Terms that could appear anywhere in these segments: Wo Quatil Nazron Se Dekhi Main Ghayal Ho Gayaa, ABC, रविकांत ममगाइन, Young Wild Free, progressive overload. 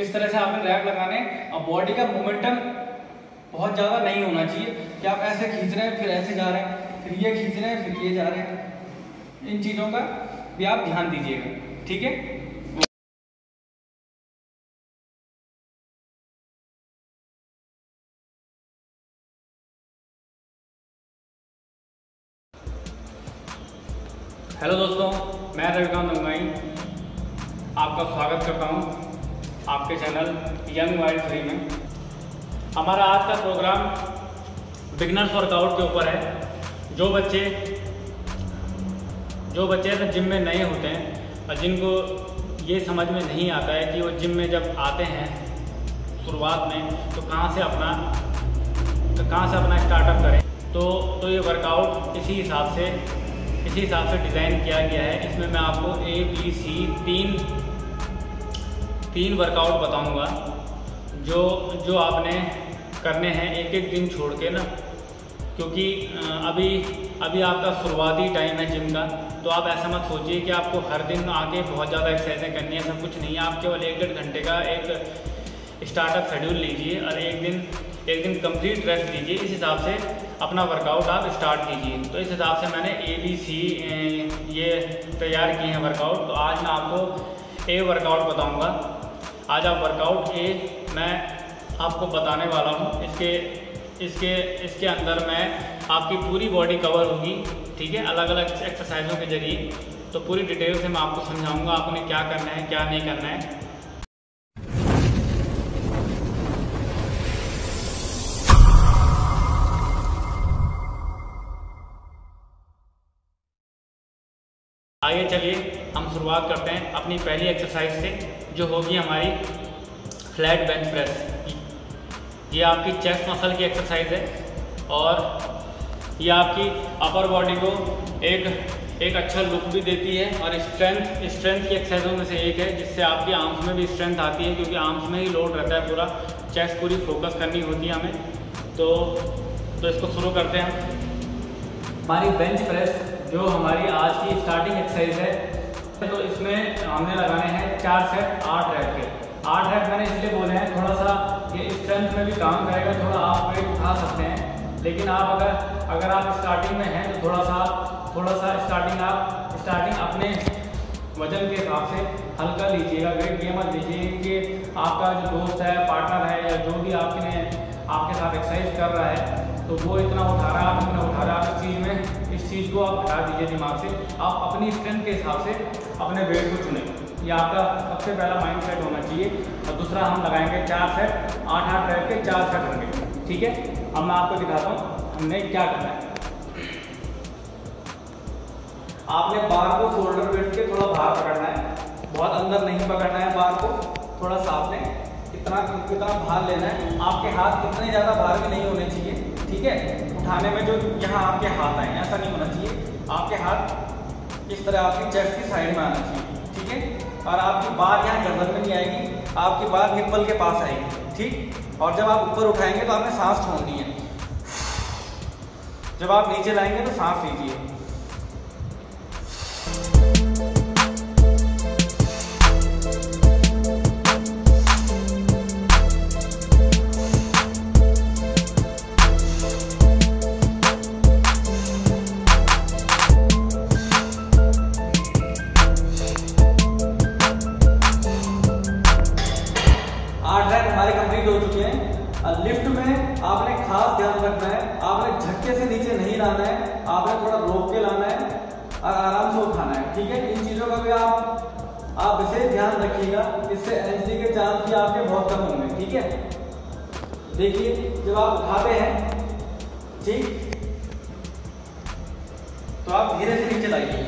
इस तरह से आपने लैप लगाने और बॉडी का मोमेंटम बहुत ज़्यादा नहीं होना चाहिए कि आप ऐसे खींच रहे हैं फिर ऐसे जा रहे हैं फिर ये खींच रहे हैं फिर ये जा रहे हैं। इन चीज़ों का भी आप ध्यान दीजिएगा, ठीक है। हेलो दोस्तों, मैं रविकांत ममगाइन आपका स्वागत करता हूं आपके चैनल यंग वाइल्ड फ्री में। हमारा आज का प्रोग्राम बिगनर्स वर्कआउट के ऊपर है। जो बच्चे जिम में नए होते हैं और जिनको ये समझ में नहीं आता है कि वो जिम में जब आते हैं शुरुआत में तो कहाँ से अपना स्टार्टअप करें, तो ये वर्कआउट इसी हिसाब से डिज़ाइन किया गया है। इसमें मैं आपको ABC तीन वर्कआउट बताऊंगा जो आपने करने हैं एक एक दिन छोड़ के ना, क्योंकि अभी आपका शुरुआती टाइम है जिम का। तो आप ऐसा मत सोचिए कि आपको हर दिन आके बहुत ज़्यादा एक्सरसाइजें करनी है, सब कुछ नहीं है। आप केवल 1-1.5 घंटे का एक स्टार्टअप शेड्यूल लीजिए और एक दिन कंप्लीट रेस्ट दीजिए। इस हिसाब से अपना वर्कआउट आप स्टार्ट कीजिए। तो इस हिसाब से मैंने ABC ये तैयार किए हैं वर्कआउट। तो आज मैं आपको A वर्कआउट बताऊंगा। आज आप वर्कआउट A मैं आपको बताने वाला हूं। इसके अंदर मैं आपकी पूरी बॉडी कवर होगी, ठीक है, अलग अलग एक्सरसाइजों के जरिए। तो पूरी डिटेल से मैं आपको समझाऊँगा आपने क्या करना है क्या नहीं करना है। आइए चलिए हम शुरुआत करते हैं अपनी पहली एक्सरसाइज से, जो होगी हमारी फ्लैट बेंच प्रेस। ये आपकी चेस्ट मसल की एक्सरसाइज है और ये आपकी अपर बॉडी को एक अच्छा लुक भी देती है और स्ट्रेंथ की एक्सरसाइजों में से एक है, जिससे आपकी आर्म्स में भी स्ट्रेंथ आती है, क्योंकि आर्म्स में ही लोड रहता है पूरा, चेस्ट पूरी फोकस करनी होती है हमें। तो इसको शुरू करते हैं। हमारी बेंच प्रेस जो हमारी आज की स्टार्टिंग एक्सरसाइज है, तो इसमें हमने लगाने हैं 4 सेट 8 रैप के। 8 रैप मैंने इसलिए बोले हैं, थोड़ा सा ये स्ट्रेंथ में भी काम करेगा, थोड़ा आप वेट उठा सकते हैं, लेकिन आप अगर आप स्टार्टिंग में हैं तो थोड़ा सा स्टार्टिंग अपने वजन के हिसाब से हल्का लीजिएगा। वेट ये मत लीजिए कि आपका जो दोस्त है, पार्टनर है, या जो भी आपके साथ एक्सरसाइज कर रहा है तो वो इतना उठा रहा है। इस चीज़ को आप हटा दीजिए दिमाग से। आप अपनी स्ट्रेंथ के हिसाब से अपने वेट को चुनें, ये आपका सबसे पहला माइंड सेट होना चाहिए। और दूसरा हम लगाएंगे 4 सेट 8-8 रैप के 4 सेट होंगे, ठीक है। अब मैं आपको दिखाता हूँ हमने क्या करना है। आपने बार को शोल्डर वेट के थोड़ा बाहर पकड़ना है, बहुत अंदर नहीं पकड़ना है बार को। थोड़ा सा आपने कितना भार लेना है, आपके हाथ इतने ज़्यादा भार भी नहीं होने चाहिए, ठीक है। उठाने में जो यहाँ आपके हाथ आए ऐसा नहीं होना चाहिए, आपके हाथ इस तरह आपकी चेस्ट की साइड में आना चाहिए, ठीक है। और आपकी बार यहाँ गर्दन में नहीं आएगी, आपकी बार निप्पल के पास आएगी, ठीक। और जब आप ऊपर उठाएंगे तो आपने सांस छोड़नी है, जब आप नीचे लाएंगे तो सांस लीजिए। लिफ्ट में आपने खास ध्यान रखना है, आपने झटके से नीचे नहीं लाना है, आपने थोड़ा रोक के लाना है और आराम से उठाना है, ठीक है। इन चीज़ों का भी आप विशेष ध्यान रखिएगा, इससे एलजी के चांस भी आपके बहुत कम होंगे, ठीक है। देखिए जब आप उठाते हैं, ठीक, तो आप धीरे से नीचे लाइए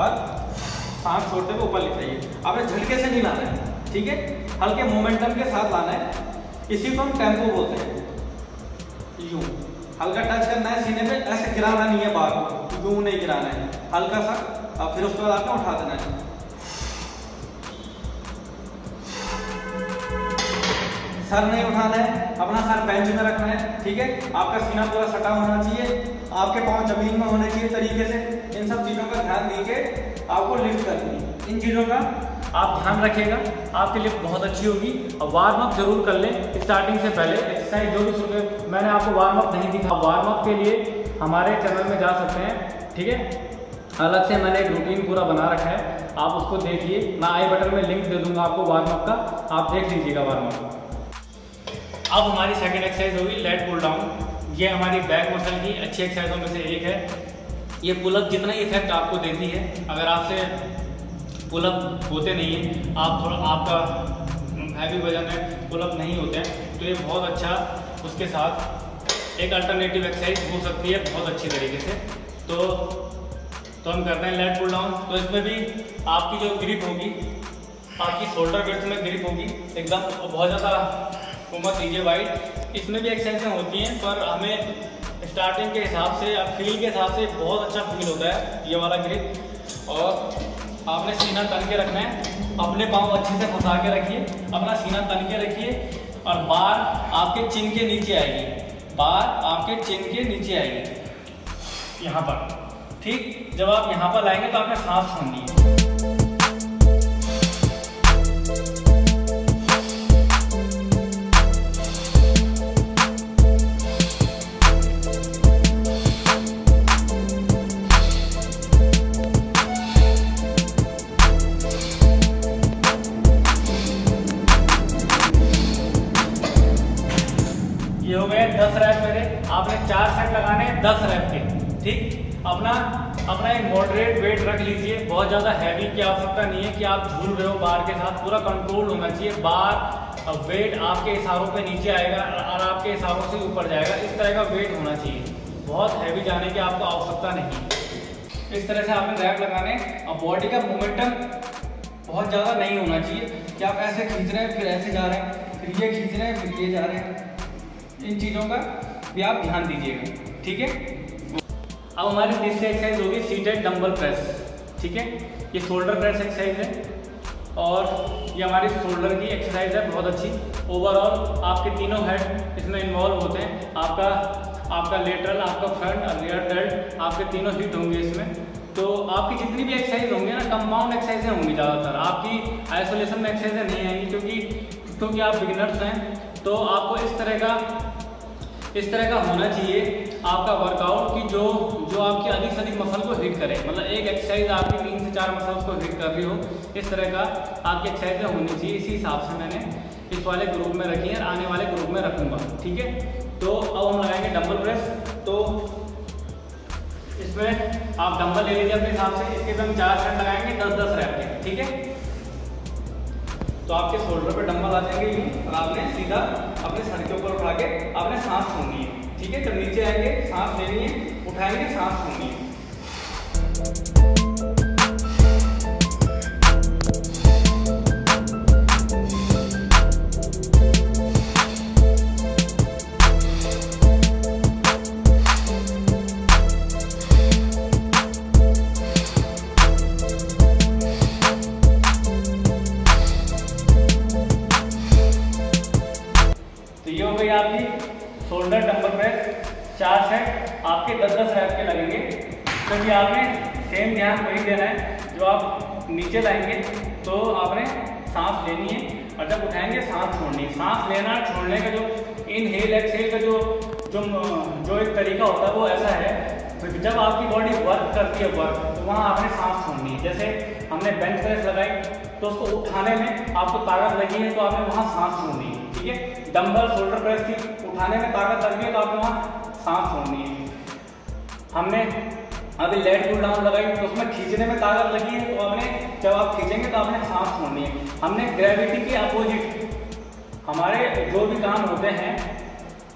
और सांस छोड़ते हुए ऊपर ले जाइए। आपने झटके से नहीं लाना है, ठीक है, हल्के मोमेंटम के साथ लाना है। इसी को हम टेम्पो बोलते हैं। यूं हल्का टच करना है सीने पे, ऐसे गिराना नहीं है बार को, यूं नहीं गिराना है, हल्का सा। और फिर उसके बाद आपको उठा देना है। सर नहीं उठाना है, अपना सर बेंच में रखना है, ठीक है। आपका सीना पूरा सटा होना चाहिए, आपके पाँव जमीन में होने चाहिए तरीके से। इन सब चीज़ों का ध्यान दीजिए, आपको लिफ्ट करनी है। इन चीज़ों का आप ध्यान रखिएगा, आपके लिए बहुत अच्छी होगी। अब वार्म अप जरूर कर लें स्टार्टिंग से पहले, एक्सरसाइज जो भी सुबह मैंने आपको वार्म अप नहीं दिखा, वार्म अप के लिए हमारे चैनल में जा सकते हैं, ठीक है। अलग से मैंने एक रूटीन पूरा बना रखा है, आप उसको देखिए, मैं आई बटन में लिंक दे दूंगा आपको वार्मअप का, आप देख लीजिएगा वार्मअप। अब हमारी सेकंड एक्सरसाइज होगी लेट पुल डाउन। ये हमारी बैक मसल की अच्छी एक्सरसाइजों में से एक है। ये पुलअप जितना ही इफेक्ट आपको देती है, अगर आपसे पुलअप होते नहीं हैं, आप थोड़ा आपका हैवी वजन है, पुलअप नहीं होते हैं, तो ये बहुत अच्छा उसके साथ एक अल्टरनेटिव एक्सरसाइज हो सकती है बहुत अच्छी तरीके से। तो हम करते हैं लेट पुल डाउन। तो इसमें भी आपकी जो ग्रिप होगी, आपकी शोल्डर विड्थ में ग्रिप होगी एकदम, बहुत ज़्यादा उम्र दीजिए वाइड। इसमें भी एक्सरसाइजें होती हैं, पर हमें स्टार्टिंग के हिसाब से या फील के हिसाब से बहुत अच्छा फील होता है ये वाला ग्रिप। और आपने सीना तन के रखना है, अपने पाँव अच्छे से फंसा के रखिए, अपना सीना तन के रखिए, और बार आपके चिन के नीचे आएगी, बार आपके चिन के नीचे आएगी यहाँ पर, ठीक। जब आप यहाँ पर लाएंगे तो आपने सांस छोड़नी है। ये हो गए 10 रैप मेरे, आपने 4 सेट लगाने हैं 10 रैप के, ठीक। अपना एक मॉडरेट वेट रख लीजिए, बहुत ज़्यादा हैवी की आवश्यकता नहीं है कि आप झूल रहे हो बार के साथ, पूरा कंट्रोल होना चाहिए। बार वेट आपके इशारों पे नीचे आएगा और आपके इशारों से ऊपर जाएगा, इस तरह का वेट होना चाहिए, बहुत हैवी जाने की आपको आवश्यकता नहीं। इस तरह से आपने रैप लगाने, और बॉडी का मोमेंटम बहुत ज़्यादा नहीं होना चाहिए कि आप ऐसे खींच रहे हैं फिर ऐसे जा रहे हैं, फिर ये खींच रहे हैं फिर ये जा रहे हैं, इन चीज़ों का भी आप ध्यान दीजिएगा, ठीक है। अब हमारी तीसरी एक्सरसाइज होगी सीटेड डंबल प्रेस, ठीक है। ये शोल्डर प्रेस एक्सरसाइज है, और ये हमारी शोल्डर की एक्सरसाइज है बहुत अच्छी। ओवरऑल आपके तीनों हेड इसमें इन्वॉल्व होते हैं, आपका लेटरल, आपका फ्रंट और रियर डेल्ट, आपके तीनों हिट होंगे इसमें। तो आपकी जितनी भी एक्सरसाइज होंगी ना, कंपाउंड एक्सरसाइजें होंगी ज़्यादातर, आपकी आइसोलेशन में एक्सरसाइजें नहीं आएंगी, क्योंकि आप बिगिनर्स हैं, तो आपको इस तरह का होना चाहिए आपका वर्कआउट कि जो आपकी अधिक से अधिक मसल को हिट करे, मतलब एक एक्सरसाइज आपकी 3 से 4 मसल्स को हिट कर रही हो, इस तरह का आपकी एक्सरसाइजें होनी चाहिए। इसी हिसाब से मैंने इस वाले ग्रुप में रखी है और आने वाले ग्रुप में रखूँगा, ठीक है। तो अब हम लगाएंगे डंबल प्रेस। तो इसमें आप डंबल ले लीजिए अपने हिसाब से, इसके हम 4 सेट लगाएंगे 10-10 रैप के, ठीक है। तो आपके शोल्डर पर डंबल आ जाएंगे यूँ, और आपने सीधा अपने सर के ऊपर उठा के आपने सांस छोड़नी है, ठीक है। जब नीचे आएंगे सांस लेनी है, उठाएंगे सांस छोड़नी है। तो ये हो गई आपकी शोल्डर डंबल प्रेस, 4 सेट आपके 10-10 रैप के लगेंगे, क्योंकि तो आपने सेम ध्यान वही देना है। जो आप नीचे लाएंगे तो आपने सांस लेनी है, और जब उठाएंगे सांस छोड़नी है। सांस लेना छोड़ने का जो इनहेल एक्सहेल का जो एक तरीका होता है वो ऐसा है, तो जब आपकी बॉडी वर्क करती है वर्क, तो वहाँ आपने सांस छोड़नी है। जैसे हमने बेंच प्रेस लगाई तो उसको उठाने में आपको ताकत लगी है, तो आपने वहाँ सांस छोड़नी है, ठीक है। डंबल शोल्डर प्रेस थी, उठाने में ताकत लगी है तो आपने वहाँ सांस छोड़नी है। हमने अभी लेट पुल डाउन लगाई तो उसमें खींचने में ताकत लगी है, तो आपने जब आप खींचेंगे तो आपने सांस छोड़नी है। हमने ग्रेविटी के अपोजिट हमारे जो भी काम होते हैं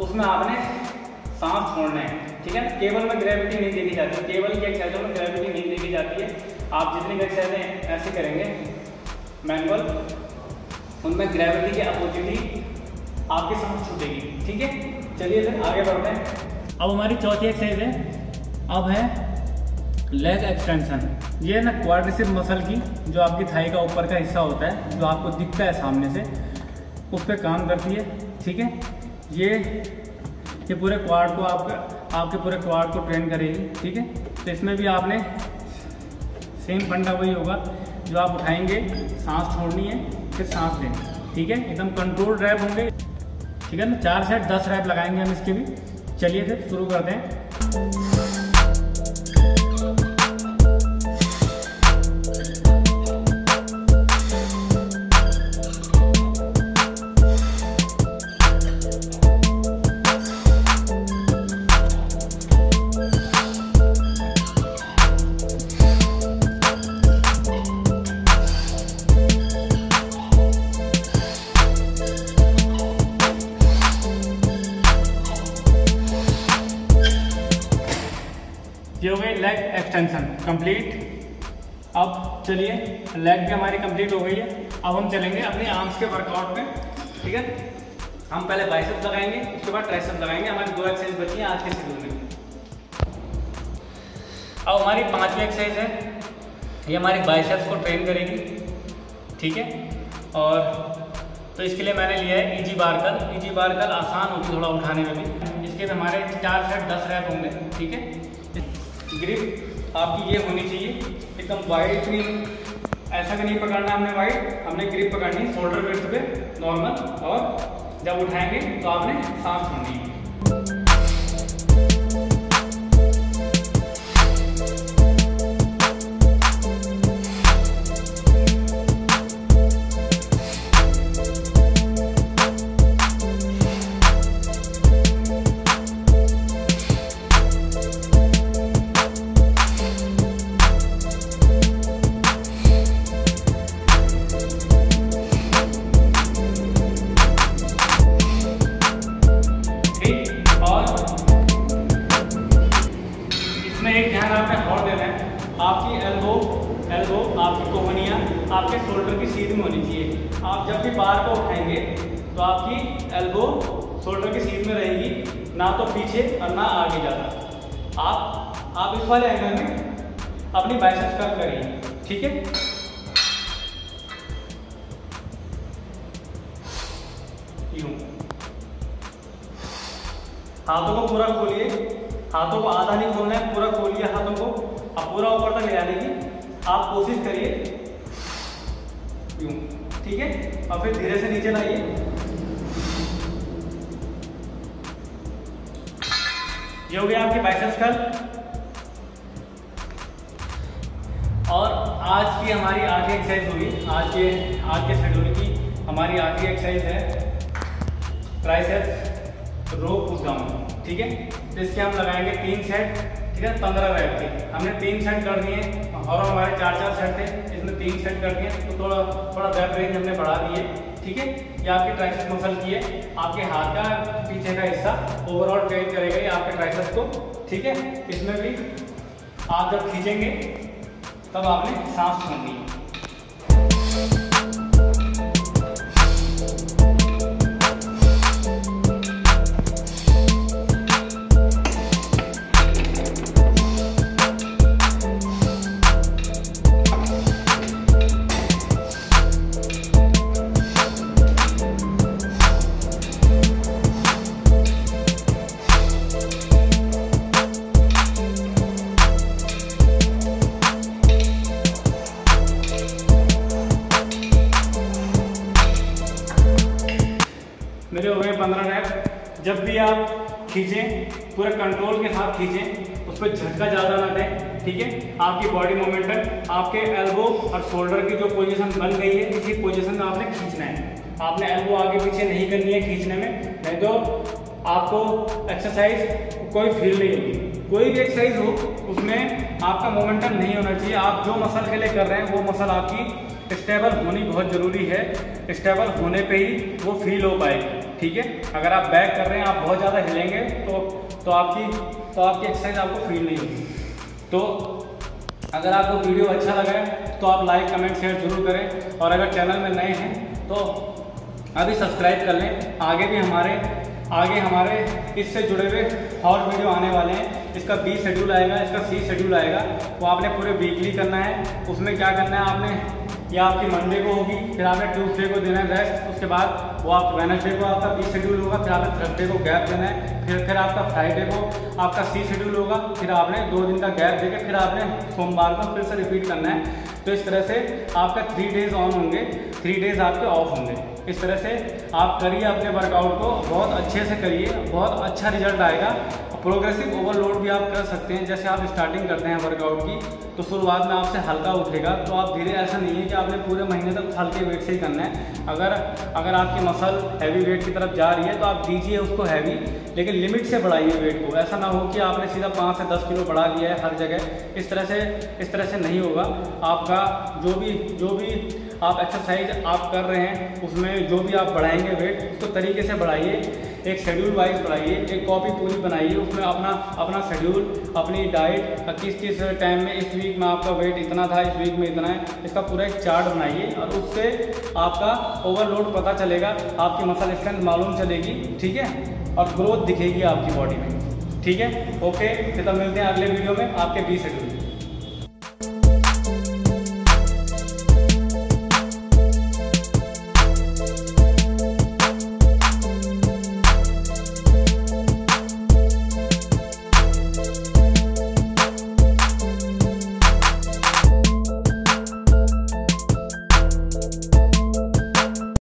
उसमें आपने सांस छोड़ना है, ठीक है। केवल में ग्रेविटी नहीं देखी जाती, केवल की एक्सरसाइजों में ग्रेविटी नहीं देखी जाती है। आप जितनी भी एक्सरसाइजें ऐसे करेंगे मैनुअल, उनमें ग्रेविटी के अपोजिट ही आपके सांस छूटेगी, ठीक है। चलिए फिर आगे बढ़ते हैं। अब हमारी चौथी एक्सरसाइज है, अब है लेग एक्सटेंशन। ये ना क्वाड्रिसेप मसल की, जो आपकी थाई का ऊपर का हिस्सा होता है, जो आपको दिखता है सामने से, उस पर काम करती है, ठीक है। ये पूरे क्वाड को आपके पूरे क्वाड को ट्रेन करेगी, ठीक है। तो इसमें भी आपने सेम फंडा वही होगा, जो आप उठाएंगे, सांस छोड़नी है, फिर सांस लें, ठीक है, एकदम कंट्रोल रैप होंगे, ठीक है ना। 4 से 10 रैप लगाएंगे हम इसके भी। चलिए फिर शुरू करते हैं। ये हो गई लेग एक्सटेंशन कंप्लीट। अब चलिए, लेग भी हमारी कंप्लीट हो गई है। अब हम चलेंगे अपने आर्म्स के वर्कआउट में, ठीक है। हम पहले बाइसेप्स लगाएंगे, उसके बाद ट्राइसेप्स लगाएंगे। हमारी 2 एक्सरसाइज बची हैं आज के शेड्यूल में। अब हमारी 5वीं एक्सरसाइज है, ये हमारी बाइसेप्स को ट्रेन करेगी, ठीक है। और तो इसके लिए मैंने लिया है इजी बारकल। इजी बारकल आसान होगी थोड़ा उठाने में भी। इसके हमारे 4 से 10 रैप होंगे, ठीक है। ग्रिप आपकी ये होनी चाहिए एकदम वाइड, ऐसा भी नहीं पकड़ना हमने वाइड, हमने ग्रिप पकड़नी शोल्डर विड्थ पे नॉर्मल। और जब उठाएंगे तो आपने सांस छोड़नी है। आपकी एल्बो, आपकी कोहनिया आपके शोल्डर की सीध में होनी चाहिए। आप जब भी बार को उठाएंगे तो आपकी एल्बो शोल्डर की सीध में रहेगी, ना तो पीछे और ना आगे ज़्यादा। आप इस वाले एंगल में अपनी बाइसेप्स कर्व करेंगे, ठीक है। हाथों को पूरा खोलिए, हाथों को आधा नहीं खोलना है, पूरा खोलिए हाथों को। अब पूरा ऊपर तक ले जाने की आप कोशिश करिए, यूं, ठीक है। और फिर धीरे से नीचे लाइए। ये हो गया आपके बाइसेप्स कर्ल। और आज की हमारी आखिरी एक्सरसाइज होगी, आज के शेड्यूल की हमारी आखिरी एक्सरसाइज है ट्राइसेप्स रो पुश डाउन, ठीक है। तो इसके हम लगाएंगे 3 सेट, ठीक है। 15 रैप थे, हमने 3 सेट कर दिए और हमारे 4-4 सेट थे, इसमें 3 सेट कर दिए। तो थोड़ा रैप रेंज हमने बढ़ा दी है, ठीक है। ये आपके ट्राइसेप्स मसल की है, आपके हाथ का पीछे का हिस्सा ओवरऑल ट्रेन करेगा ये आपके ट्राइसेप्स को, ठीक है। इसमें भी आप जब खींचेंगे तब आपने सांस छोड़नी है। मेरे हो गए 15 रैप। जब भी आप खींचें पूरा कंट्रोल के साथ खींचें, उस पर झटका ज़्यादा ना दें, ठीक है। आपकी बॉडी मोमेंटम, आपके एल्बो और शोल्डर की जो पोजीशन बन गई है, इसी पोजीशन में आपने खींचना है। आपने एल्बो आगे पीछे नहीं करनी है खींचने में, नहीं तो आपको एक्सरसाइज कोई फील नहीं होगी। कोई भी एक्सरसाइज हो उसमें आपका मोमेंटम नहीं होना चाहिए। आप जो मसल के लिए कर रहे हैं वो मसल आपकी स्टेबल होनी बहुत ज़रूरी है। स्टेबल होने पर ही वो फील हो पाएगी, ठीक है। अगर आप बैक कर रहे हैं, आप बहुत ज़्यादा हिलेंगे तो आपकी एक्सरसाइज आपको फील नहीं होगी। तो अगर आपको वीडियो अच्छा लगा है तो आप लाइक, कमेंट, शेयर जरूर करें। और अगर चैनल में नए हैं तो अभी सब्सक्राइब कर लें। आगे हमारे इससे जुड़े हुए और वीडियो आने वाले हैं। इसका B शेड्यूल आएगा, इसका C शेड्यूल आएगा, वो आपने पूरे वीकली करना है। उसमें क्या करना है, आपने या आपकी मंडे को होगी, फिर आपने ट्यूसडे को देना है रेस्ट, उसके बाद वो आप वेडनेसडे को आपका बी शेड्यूल होगा, फिर आपने थर्सडे को गैप देना है, फिर आपका फ्राइडे को आपका सी शेड्यूल होगा, फिर आपने 2 दिन का गैप देके फिर आपने सोमवार को फिर से रिपीट करना है। तो इस तरह से आपका 3 डेज ऑन होंगे, 3 डेज आपके ऑफ होंगे। इस तरह से आप करिए अपने वर्कआउट को, बहुत अच्छे से करिए, बहुत अच्छा रिजल्ट आएगा। प्रोग्रेसिव ओवरलोड भी आप कर सकते हैं, जैसे आप स्टार्टिंग करते हैं वर्कआउट की तो शुरुआत में आपसे हल्का उठेगा, तो आप धीरे, ऐसा नहीं है कि आपने पूरे महीने तक हल्के वेट से ही करना है। अगर आपकी मसल हैवी वेट की तरफ जा रही है तो आप दीजिए उसको हैवी, लेकिन लिमिट से बढ़ाइए वेट को। ऐसा ना हो कि आपने सीधा 5 से 10 किलो बढ़ा लिया है हर जगह, इस तरह से नहीं होगा। आपका जो भी आप एक्सरसाइज आप कर रहे हैं उसमें जो भी आप बढ़ाएंगे वेट उसको तरीके से बढ़ाइए, एक शेड्यूल वाइज बढ़ाइए, एक कॉपी पूरी बनाइए, उसमें अपना शेड्यूल, अपनी डाइट, किस टाइम में, इस वीक में आपका वेट इतना था, इस वीक में इतना है, इसका पूरा एक चार्ट बनाइए और उससे आपका ओवरलोड पता चलेगा, आपकी मसल स्ट्रेंथ मालूम चलेगी, ठीक है, और ग्रोथ दिखेगी आपकी बॉडी में, ठीक है। ओके, फिर तब मिलते हैं अगले वीडियो में आपके बी शेड्यूल।